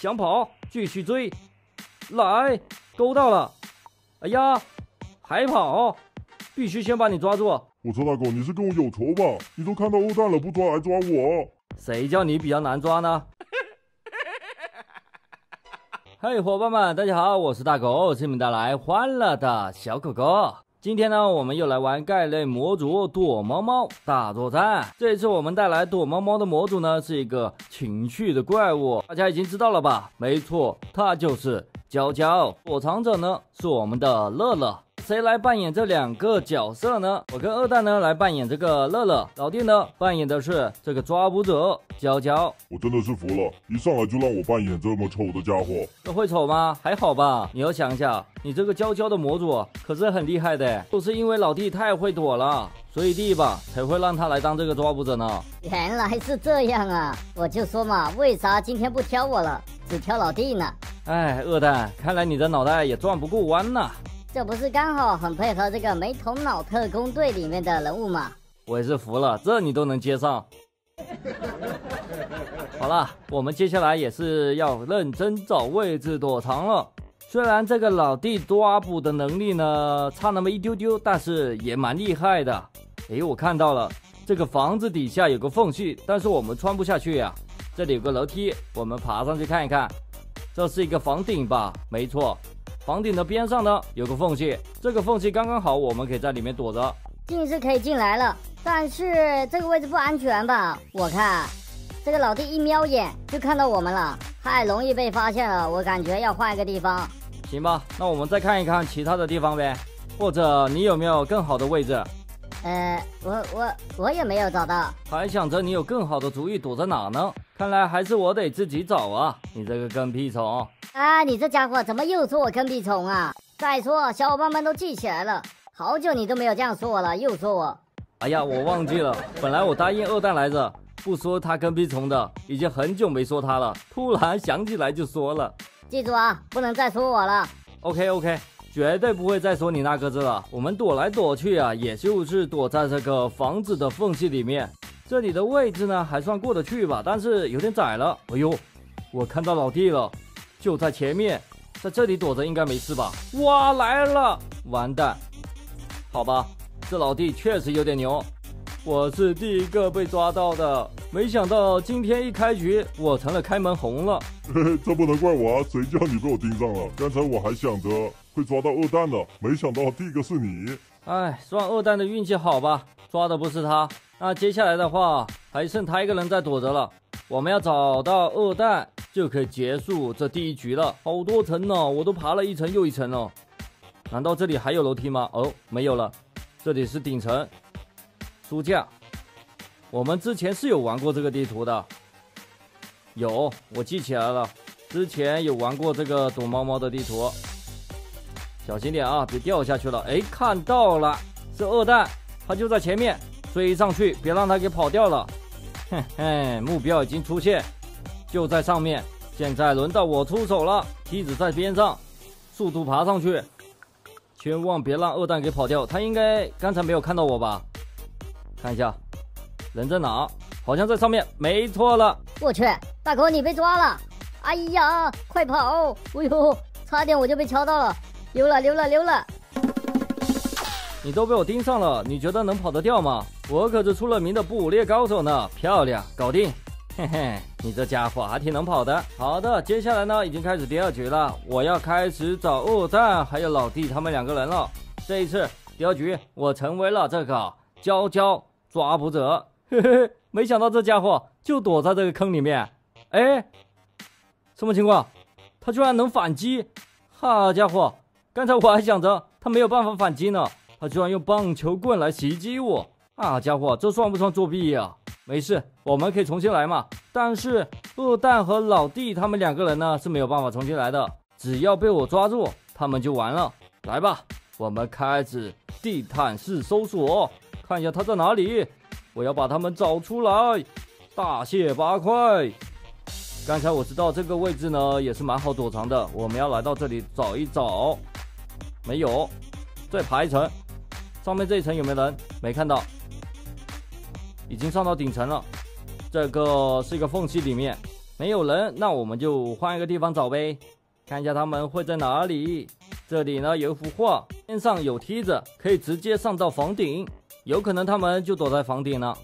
想跑，继续追，来，勾到了，哎呀，还跑，必须先把你抓住。我说大狗，你是跟我有仇吧？你都看到欧蛋了，不抓还抓我？谁叫你比较难抓呢？嘿，伙伴们，大家好，我是大狗，这边带来欢乐的小狗狗。今天呢，我们又来玩盖类模组躲猫猫大作战。这一次我们带来躲猫猫的模组呢，是一个情绪的怪物，大家已经知道了吧？没错，它就是娇娇。躲藏者呢，是我们的乐乐。谁来扮演这两个角色呢？我跟二蛋呢来扮演这个乐乐，老弟呢扮演的是这个抓捕者娇娇。我真的是服了，一上来就让我扮演这么丑的家伙。这会丑吗？还好吧。你要想一下，你这个娇娇的模组可是很厉害的，就是因为老弟太会躲了，所以第一把才会让他来当这个抓捕者呢。原来是这样啊，我就说嘛，为啥今天不挑我了，只挑老弟呢？哎，恶蛋，看来你的脑袋也转不过弯呢。这不是刚好很配合这个没头脑特工队里面的人物吗？我也是服了，这你都能接上。好了，我们接下来也是要认真找位置躲藏了。虽然这个老弟抓捕的能力呢差那么一丢丢，但是也蛮厉害的。诶，我看到了，这个房子底下有个缝隙，但是我们穿不下去呀。这里有个楼梯，我们爬上去看一看。这是一个房顶吧？没错。房顶的边上呢有个缝隙，这个缝隙刚刚好，我们可以在里面躲着。进是可以进来了，但是这个位置不安全吧？我看这个老弟一瞄眼就看到我们了，太容易被发现了，我感觉要换一个地方。行吧，那我们再看一看其他的地方呗，或者你有没有更好的位置？我也没有找到。还想着你有更好的主意躲在哪呢？看来还是我得自己找啊，你这个跟屁虫！啊，你这家伙怎么又说我跟屁虫啊？再说小伙伴们都记起来了，好久你都没有这样说我了，又说我。哎呀，我忘记了，本来我答应二蛋来着，不说他跟屁虫的，已经很久没说他了，突然想起来就说了。记住啊，不能再说我了。OK， 绝对不会再说你那个字了。我们躲来躲去啊，也就是躲在这个房子的缝隙里面。这里的位置呢还算过得去吧，但是有点窄了。哎呦，我看到老弟了。就在前面，在这里躲着应该没事吧？哇，来了，完蛋！好吧，这老弟确实有点牛，我是第一个被抓到的。没想到今天一开局，我成了开门红了。嘿嘿，这不能怪我啊，谁叫你被我盯上了？刚才我还想着会抓到二蛋呢，没想到第一个是你。哎，算二蛋的运气好吧，抓的不是他。那接下来的话，还剩他一个人在躲着了。我们要找到二蛋就可以结束这第一局了。好多层哦，我都爬了一层又一层哦。难道这里还有楼梯吗？哦，没有了，这里是顶层书架。我们之前是有玩过这个地图的，有，我记起来了，之前有玩过这个躲猫猫的地图。小心点啊，别掉下去了。哎，看到了，是二蛋，他就在前面，追上去，别让他给跑掉了。嘿嘿，目标已经出现，就在上面。现在轮到我出手了，梯子在边上，速度爬上去，千万别让二蛋给跑掉。他应该刚才没有看到我吧？看一下，人在哪？好像在上面，没错了。我去，大狗你被抓了！哎呀，快跑！哎呦，差点我就被敲到了，溜了！你都被我盯上了，你觉得能跑得掉吗？我可是出了名的捕猎高手呢！漂亮，搞定！嘿嘿，你这家伙还挺能跑的。好的，接下来呢，已经开始第二局了，我要开始找二蛋还有老弟他们两个人了。这一次第二局，我成为了这个娇娇抓捕者。嘿嘿，没想到这家伙就躲在这个坑里面。哎，什么情况？他居然能反击！好家伙，刚才我还想着他没有办法反击呢。他居然用棒球棍来袭击我！啊，家伙，这算不算作弊呀？没事，我们可以重新来嘛。但是二蛋和老弟他们两个人呢是没有办法重新来的，只要被我抓住，他们就完了。来吧，我们开始地毯式搜索，看一下他在哪里，我要把他们找出来，大卸八块。刚才我知道这个位置呢也是蛮好躲藏的，我们要来到这里找一找。没有，再爬一层。上面这一层有没有人？没看到，已经上到顶层了。这个是一个缝隙里面，没有人，那我们就换一个地方找呗，看一下他们会在哪里。这里呢有一幅画，边上有梯子，可以直接上到房顶，有可能他们就躲在房顶了。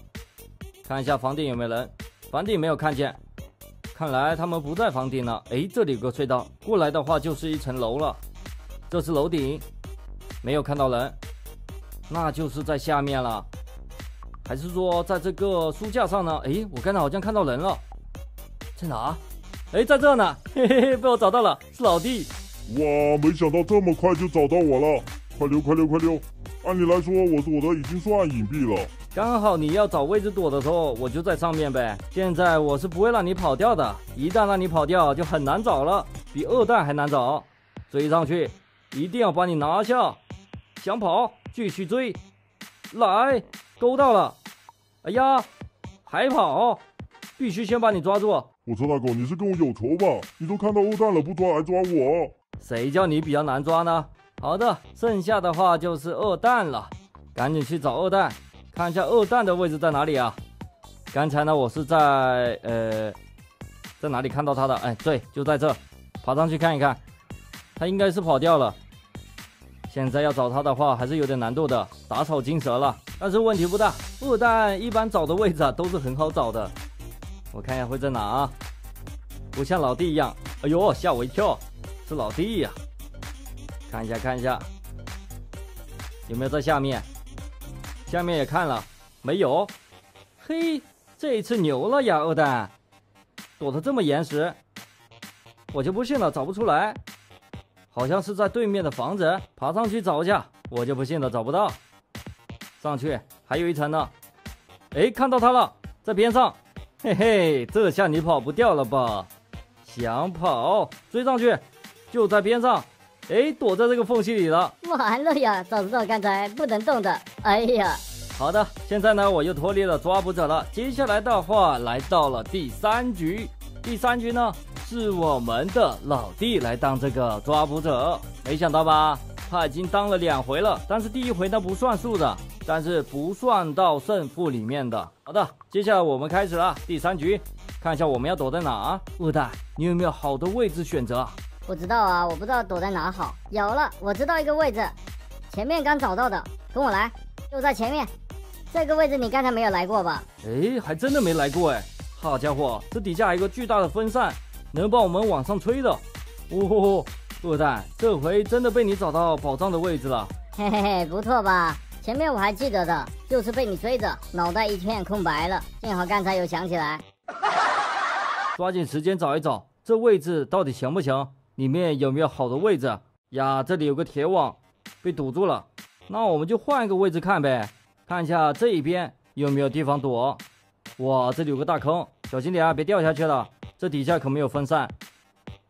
看一下房顶有没有人，房顶没有看见，看来他们不在房顶了。哎，这里有个隧道，过来的话就是一层楼了，这是楼顶，没有看到人，那就是在下面了。 还是说，在这个书架上呢？哎，我刚才好像看到人了，在哪？哎，在这呢！嘿嘿嘿，被我找到了，是老弟。哇，没想到这么快就找到我了！快溜，快溜，快溜！按理来说，我躲得已经算隐蔽了。刚好你要找位置躲的时候，我就在上面呗。现在我是不会让你跑掉的，一旦让你跑掉，就很难找了，比二蛋还难找。追上去，一定要把你拿下。想跑，继续追，来！ 勾到了，哎呀，还跑！必须先把你抓住。我说大狗，你是跟我有仇吧？你都看到欧蛋了，不抓还抓我？谁叫你比较难抓呢？好的，剩下的话就是二蛋了，赶紧去找二蛋，看一下二蛋的位置在哪里啊？刚才呢，我是在哪里看到他的？哎，对，就在这，爬上去看一看，他应该是跑掉了。 现在要找他的话还是有点难度的，打草惊蛇了，但是问题不大。二蛋一般找的位置啊都是很好找的，我看一下会在哪啊？不像老弟一样，哎呦吓我一跳，是老弟呀、啊！看一下看一下，有没有在下面？下面也看了，没有。嘿，这一次牛了呀，二蛋，躲得这么严实，我就不信了，找不出来。 好像是在对面的房子，爬上去找一下，我就不信了，找不到。上去还有一层呢，哎，看到他了，在边上，嘿嘿，这下你跑不掉了吧？想跑，追上去，就在边上，哎，躲在这个缝隙里了。完了呀，早知道刚才不能动的，哎呀。好的，现在呢，我又脱离了抓捕者了。接下来的话，来到了第三局，第三局呢？ 是我们的老弟来当这个抓捕者，没想到吧？他已经当了2回了，但是第1回呢不算数的，但是不算到胜负里面的。好的，接下来我们开始了第3局，看一下我们要躲在哪啊？二蛋，你有没有好的位置选择？不知道啊，我不知道躲在哪好。有了，我知道一个位置，前面刚找到的，跟我来，就在前面。这个位置你刚才没有来过吧？哎，还真的没来过哎！好家伙，这底下还有个巨大的风扇。 能把我们往上吹的，哦，二蛋，这回真的被你找到宝藏的位置了，嘿嘿嘿，不错吧？前面我还记得的，就是被你追着，脑袋一片空白了，幸好刚才有想起来。抓紧时间找一找，这位置到底行不行？里面有没有好的位置呀？这里有个铁网，被堵住了，那我们就换一个位置看呗，看一下这一边有没有地方躲。哇，这里有个大坑，小心点啊，别掉下去了。 这底下可没有分散，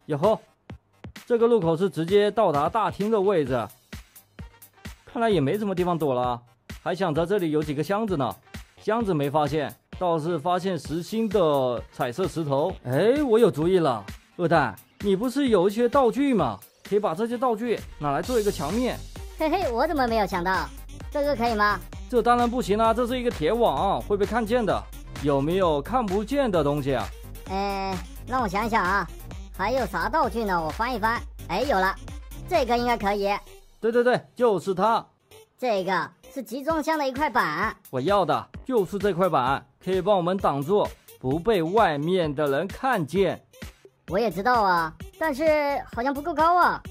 哟呵，这个路口是直接到达大厅的位置，看来也没什么地方躲了。还想着这里有几个箱子呢，箱子没发现，倒是发现10星的彩色石头。哎，我有主意了，二蛋，你不是有一些道具吗？可以把这些道具拿来做一个墙面。嘿嘿，我怎么没有想到？这个可以吗？这当然不行啦、啊，这是一个铁网，会被看见的。有没有看不见的东西啊？ 嗯，让我想想啊，还有啥道具呢？我翻一翻，哎，有了，这个应该可以。对对对，就是它。这个是集装箱的一块板，我要的就是这块板，可以帮我们挡住，不被外面的人看见。我也知道啊，但是好像不够高啊，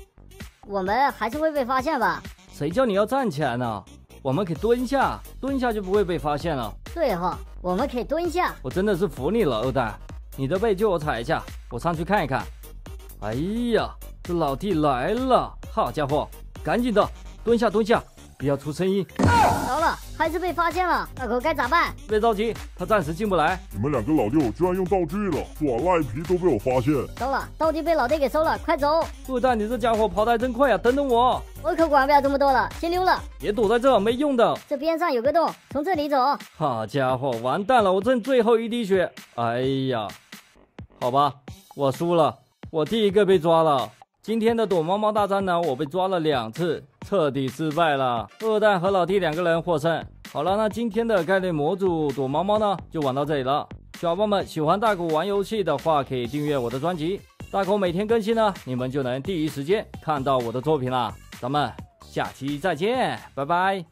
我们还是会被发现吧？谁叫你要站起来呢？我们可以蹲下，蹲下就不会被发现了。对哦，我们可以蹲下。我真的是服你了，二蛋。 你的背借我踩一下，我上去看一看。哎呀，这老弟来了！好家伙，赶紧的，蹲下蹲下，不要出声音。糟了，还是被发现了，大狗该咋办？别着急，他暂时进不来。你们2个老六居然用道具了，耍赖皮都被我发现。糟了，道具被老弟给收了，快走！二蛋，你这家伙跑得还真快呀、啊！等等我，我可管不了这么多了，先溜了。别躲在这没用的，这边上有个洞，从这里走。好家伙，完蛋了，我剩最后一滴血。哎呀！ 好吧，我输了，我第1个被抓了。今天的躲猫猫大战呢，我被抓了2次，彻底失败了。二蛋和老弟2个人获胜。好了，那今天的概率模组躲猫猫呢，就玩到这里了。小朋友们喜欢大狗玩游戏的话，可以订阅我的专辑，大狗每天更新呢，你们就能第一时间看到我的作品啦。咱们下期再见，拜拜。